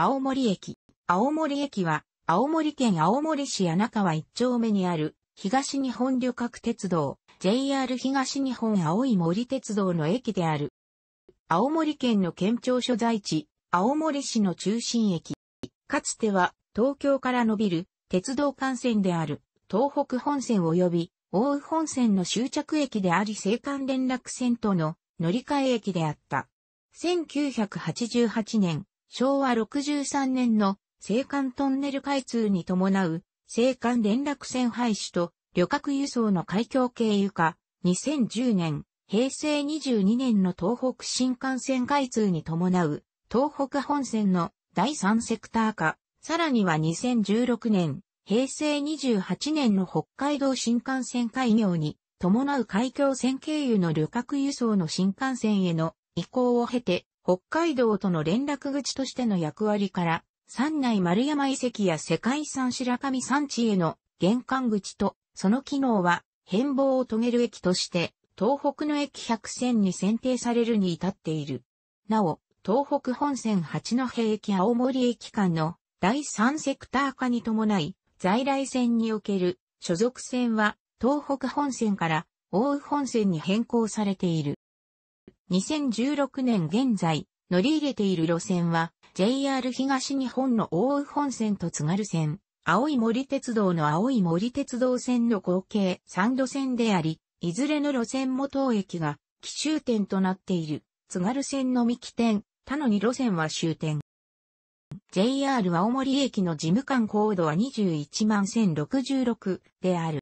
青森駅。青森駅は、青森県青森市柳川1丁目にある、東日本旅客鉄道、JR 東日本青い森鉄道の駅である。青森県の県庁所在地、青森市の中心駅。かつては、東京から伸びる、鉄道幹線である、東北本線及び、奥羽本線の終着駅であり、青函連絡船との乗り換え駅であった。1988年、昭和63年の青函トンネル開通に伴う青函連絡船廃止と旅客輸送の海峡経由化、2010年、平成22年の東北新幹線開通に伴う東北本線の第3セクター化、さらには2016年、平成28年の北海道新幹線開業に伴う海峡線経由の旅客輸送の新幹線への移行を経て、北海道との連絡口としての役割から、三内丸山遺跡や世界遺産白神山地への玄関口と、その機能は変貌を遂げる駅として、東北の駅100選に選定されるに至っている。なお、東北本線八戸駅青森駅間の第3セクター化に伴い、在来線における所属線は、東北本線から奥羽本線に変更されている。2016年現在、乗り入れている路線は、JR 東日本の奥羽本線と津軽線、青い森鉄道の青い森鉄道線の合計3路線であり、いずれの路線も当駅が起終点となっている。津軽線のみ起点、他の2路線は終点。JR 青森駅の事務官高度は211,066である。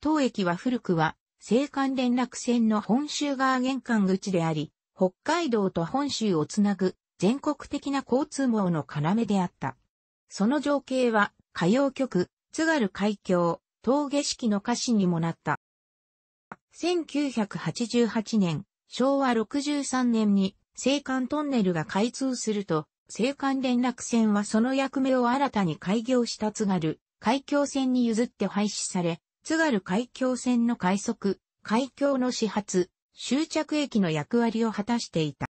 当駅は古くは、青函連絡船の本州側玄関口であり、北海道と本州をつなぐ全国的な交通網の要であった。その情景は歌謡曲、津軽海峡、峠式の歌詞にもなった。1988年、昭和63年に青函トンネルが開通すると、青函連絡船はその役目を新たに開業した津軽海峡線に譲って廃止され、津軽海峡線の快速、海峡の始発、終着駅の役割を果たしていた。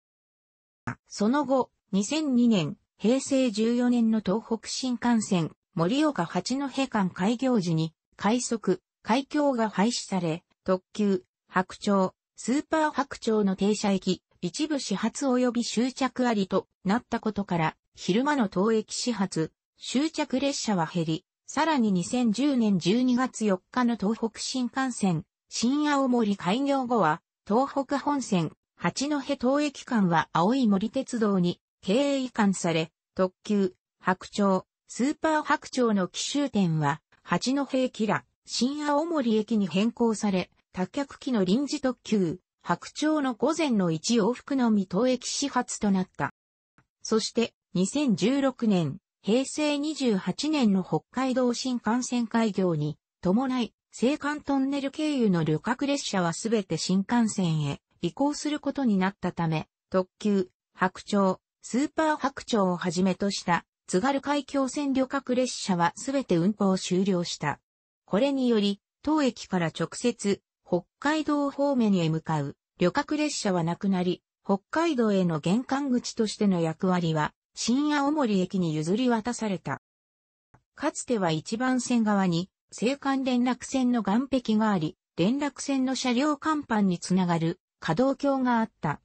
その後、2002年、平成14年の東北新幹線、盛岡八戸間開業時に、快速、海峡が廃止され、特急、白鳥、スーパー白鳥の停車駅、一部始発及び終着ありとなったことから、昼間の当駅始発、終着列車は減り、さらに2010年12月4日の東北新幹線、新青森開業後は、東北本線、八戸当駅間は青い森鉄道に経営移管され、特急、白鳥、スーパー白鳥の起終点は、八戸駅ら、新青森駅に変更され、多客機の臨時特急、白鳥の午前の1往復のみ当駅始発となった。そして、2016年、平成28年の北海道新幹線開業に伴い、青函トンネル経由の旅客列車はすべて新幹線へ移行することになったため、特急、白鳥、スーパー白鳥をはじめとした津軽海峡線旅客列車はすべて運行を終了した。これにより、当駅から直接北海道方面へ向かう旅客列車はなくなり、北海道への玄関口としての役割は、新青森駅に譲り渡された。かつては1番線側に青函連絡船の岸壁があり、連絡船の車両甲板につながる可動橋があった。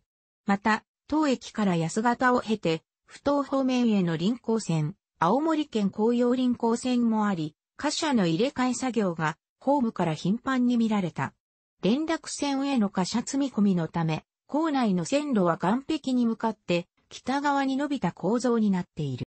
また、当駅から安方を経て、ふ頭方面への臨港線、青森県紅葉臨港線もあり、貨車の入れ替え作業がホームから頻繁に見られた。連絡船への貨車積み込みのため、構内の線路は岸壁に向かって、北側に伸びた構造になっている。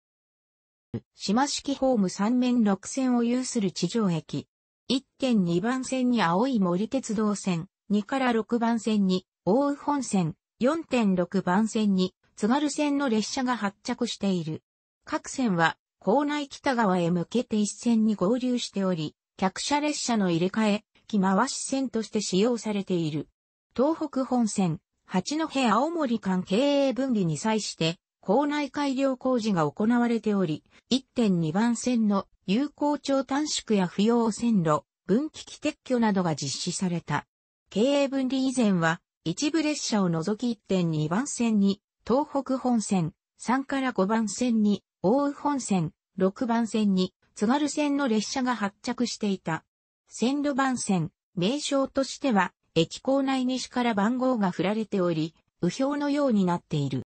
島式ホーム3面6線を有する地上駅。1.2 番線に青い森鉄道線、2から6番線に奥羽本線、4.6 番線に津軽線の列車が発着している。各線は構内北側へ向けて一線に合流しており、客車列車の入れ替え、機回し線として使用されている。東北本線。八戸青森間経営分離に際して、構内改良工事が行われており、1.2 番線の有効長短縮や不要線路、分岐器撤去などが実施された。経営分離以前は、一部列車を除き 1.2 番線に、東北本線、3から5番線に、奥羽本線、6番線に津軽線の列車が発着していた。線路番線、名称としては、駅構内西から番号が振られており、雨表のようになっている。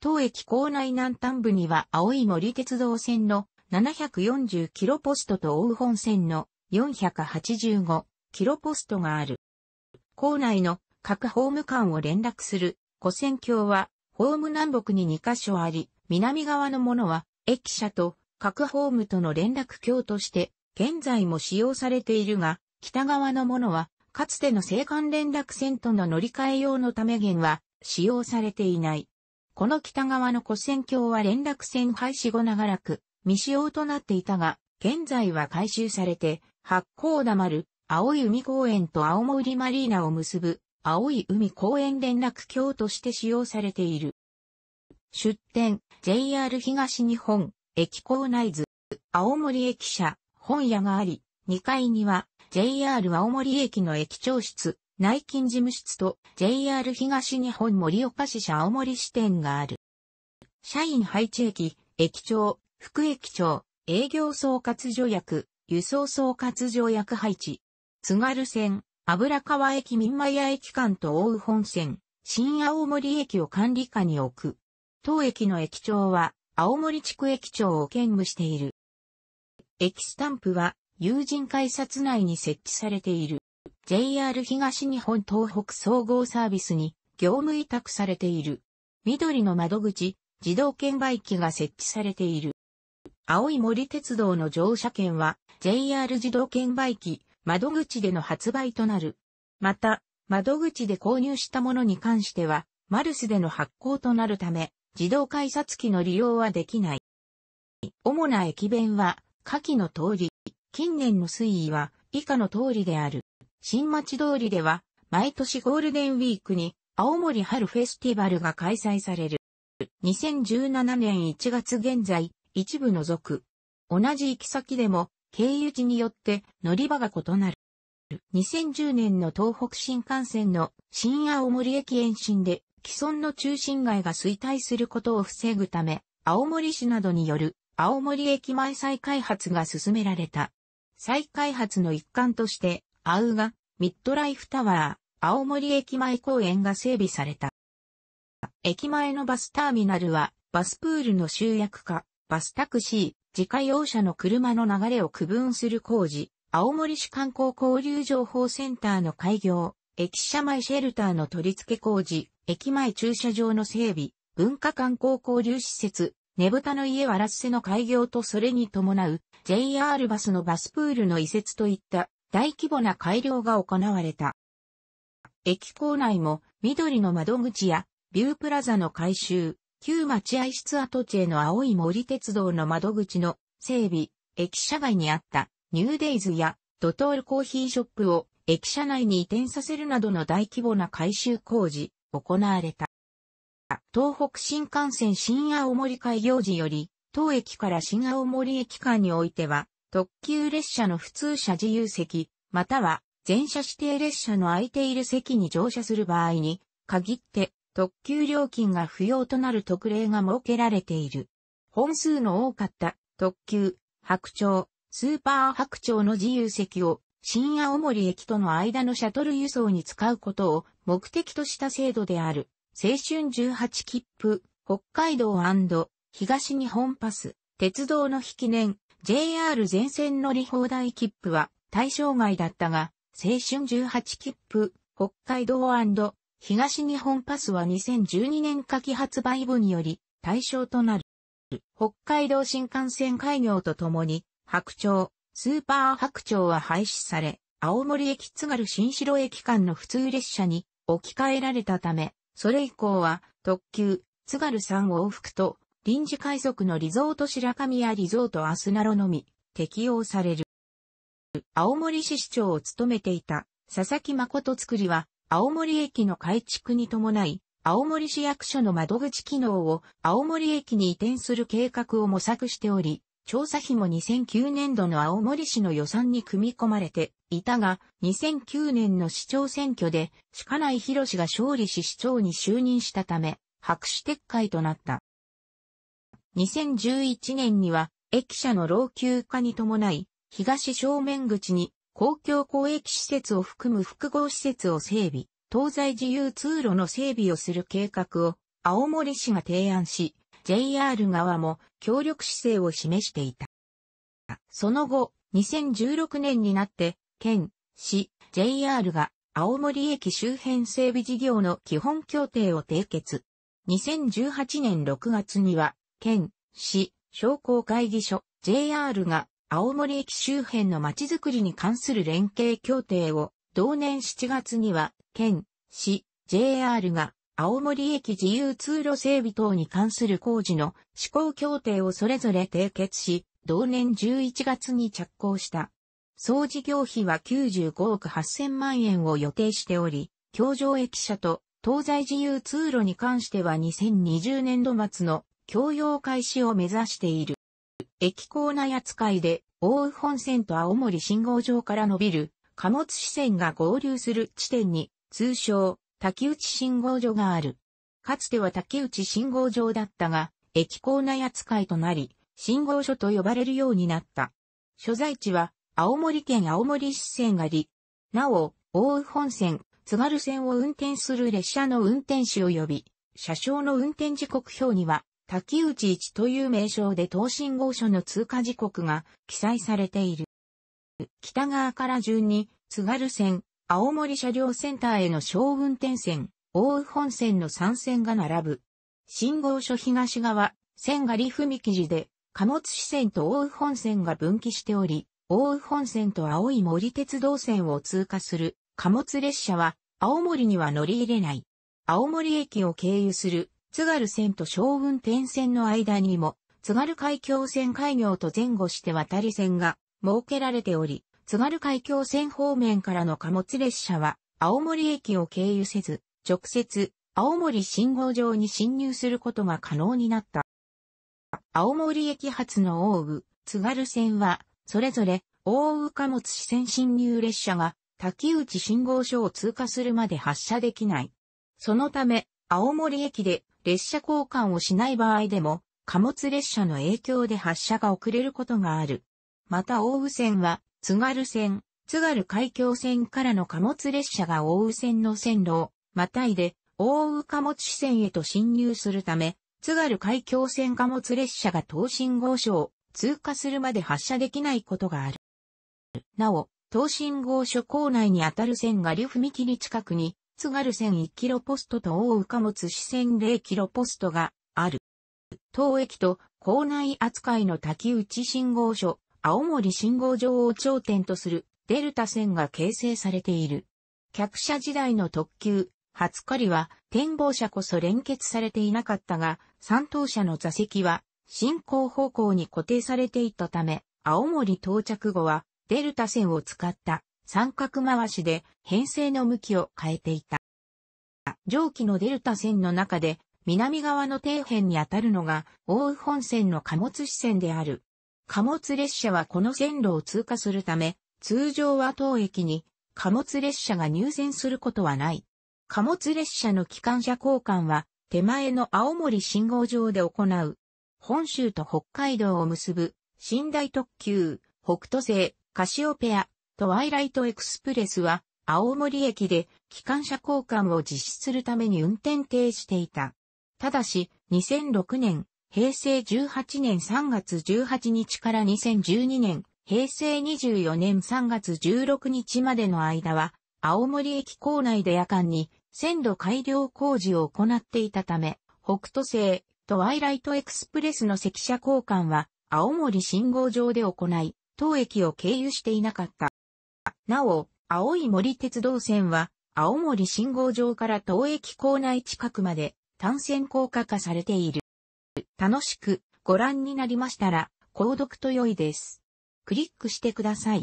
当駅構内南端部には青い森鉄道線の740キロポストと奥羽本線の485キロポストがある。構内の各ホーム間を連絡する跨線橋はホーム南北に2カ所あり、南側のものは駅舎と各ホームとの連絡橋として現在も使用されているが、北側のものはかつての青函連絡船との乗り換え用のため現は使用されていない。この北側の跨線橋は連絡船廃止後長らく未使用となっていたが、現在は改修されて、八甲田丸、青い海公園と青森マリーナを結ぶ、青い海公園連絡橋として使用されている。出典、JR 東日本、駅構内図、青森駅舎、本屋があり、2階には、JR 青森駅の駅長室、内勤事務室と、JR 東日本盛岡支社青森支店がある。社員配置駅、駅長、副駅長、営業総括所役、輸送総括所役配置。津軽線、油川駅民間屋駅間と奥羽本線、新青森駅を管理下に置く。当駅の駅長は、青森地区駅長を兼務している。駅スタンプは、有人改札内に設置されている。JR 東日本東北総合サービスに、業務委託されている。緑の窓口、自動券売機が設置されている。青い森鉄道の乗車券は JR 自動券売機窓口での発売となる。また、窓口で購入したものに関しては、マルスでの発行となるため、自動改札機の利用はできない。主な駅弁は、下記の通り、近年の推移は以下の通りである。新町通りでは、毎年ゴールデンウィークに青森春フェスティバルが開催される。2017年1月現在、一部除く。同じ行き先でも、経由地によって乗り場が異なる。2010年の東北新幹線の新青森駅延伸で、既存の中心街が衰退することを防ぐため、青森市などによる青森駅前再開発が進められた。再開発の一環として、アウガ、ミッドライフタワー、青森駅前公園が整備された。駅前のバスターミナルは、バスプールの集約化。バスタクシー、自家用車の車の流れを区分する工事、青森市観光交流情報センターの開業、駅舎前シェルターの取り付け工事、駅前駐車場の整備、文化観光交流施設、ねぶたの家わらっせの開業とそれに伴う JR バスのバスプールの移設といった大規模な改良が行われた。駅構内も緑の窓口やビュープラザの改修、旧待合室跡地への青い森鉄道の窓口の整備、駅舎外にあったニューデイズやドトールコーヒーショップを駅舎内に移転させるなどの大規模な改修工事、行われた。東北新幹線新青森開業時より、当駅から新青森駅間においては、特急列車の普通車自由席、または全車指定列車の空いている席に乗車する場合に、限って、特急料金が不要となる特例が設けられている。本数の多かった特急、白鳥、スーパー白鳥の自由席を新青森駅との間のシャトル輸送に使うことを目的とした制度である。青春18切符、北海道&東日本パス、鉄道の引き年、JR 全線乗り放題切符は対象外だったが、青春18切符、北海道&東日本パスは2012年夏季発売分により対象となる。北海道新幹線開業とともに、白鳥、スーパー白鳥は廃止され、青森駅津軽新城駅間の普通列車に置き換えられたため、それ以降は特急、津軽3往復と臨時快速のリゾート白神やリゾートアスナロのみ適用される。青森市市長を務めていた佐々木誠造は、青森駅の改築に伴い、青森市役所の窓口機能を青森駅に移転する計画を模索しており、調査費も2009年度の青森市の予算に組み込まれていたが、2009年の市長選挙で、鹿内博が勝利し市長に就任したため、白紙撤回となった。2011年には駅舎の老朽化に伴い、東正面口に公共交易施設を含む複合施設を整備、東西自由通路の整備をする計画を青森市が提案し、JR 側も協力姿勢を示していた。その後、2016年になって、県、市、JR が青森駅周辺整備事業の基本協定を締結。2018年6月には、県、市、商工会議所、JR が青森駅周辺のまちづくりに関する連携協定を、同年7月には、県、市、JR が青森駅自由通路整備等に関する工事の施行協定をそれぞれ締結し、同年11月に着工した。総事業費は95億8000万円を予定しており、橋上駅舎と東西自由通路に関しては2020年度末の供用開始を目指している。駅構内扱いで、奥羽本線と青森信号場から伸びる貨物支線が合流する地点に、通称、滝内信号所がある。かつては滝内信号場だったが、駅構内扱いとなり、信号所と呼ばれるようになった。所在地は、青森県青森市線がり。なお、奥羽本線、津軽線を運転する列車の運転士及び、車掌の運転時刻表には、滝内1という名称で当信号所の通過時刻が記載されている。北側から順に、津軽線、青森車両センターへの小運転線、奥羽本線の3線が並ぶ。信号所東側、千狩踏切で、貨物支線と奥羽本線が分岐しており、奥羽本線と青い森鉄道線を通過する貨物列車は、青森には乗り入れない。青森駅を経由する。津軽線と小運転線の間にも、津軽海峡線開業と前後して渡り線が設けられており、津軽海峡線方面からの貨物列車は、青森駅を経由せず、直接、青森信号場に進入することが可能になった。青森駅発の奥羽、津軽線は、それぞれ、奥羽貨物支線進入列車が、滝内信号所を通過するまで発車できない。そのため、青森駅で、列車交換をしない場合でも、貨物列車の影響で発車が遅れることがある。また奥羽線は、津軽線、津軽海峡線からの貨物列車が奥羽線の線路を、またいで、奥羽貨物支線へと進入するため、津軽海峡線貨物列車が当信号所を通過するまで発車できないことがある。なお、当信号所構内にあたる千狩踏切近くに、津軽線1キロポストと奥羽貨物支線0キロポストがある。当駅と構内扱いの滝内信号所、青森信号場を頂点とするデルタ線が形成されている。客車時代の特急、初狩りは展望車こそ連結されていなかったが、3等車の座席は進行方向に固定されていたため、青森到着後はデルタ線を使った。三角回しで編成の向きを変えていた。上記のデルタ線の中で南側の底辺にあたるのが奥羽本線の貨物支線である。貨物列車はこの線路を通過するため、通常は当駅に貨物列車が入線することはない。貨物列車の機関車交換は手前の青森信号場で行う。本州と北海道を結ぶ寝台特急、北斗星、カシオペア。トワイライトエクスプレスは青森駅で機関車交換を実施するために運転停止していた。ただし2006年平成18年3月18日から2012年平成24年3月16日までの間は青森駅構内で夜間に線路改良工事を行っていたため北斗星トワイライトエクスプレスの席車交換は青森信号場で行い当駅を経由していなかった。なお、青い森鉄道線は、青森信号場から当駅構内近くまで単線高架化されている。楽しくご覧になりましたら、購読と良いです。クリックしてください。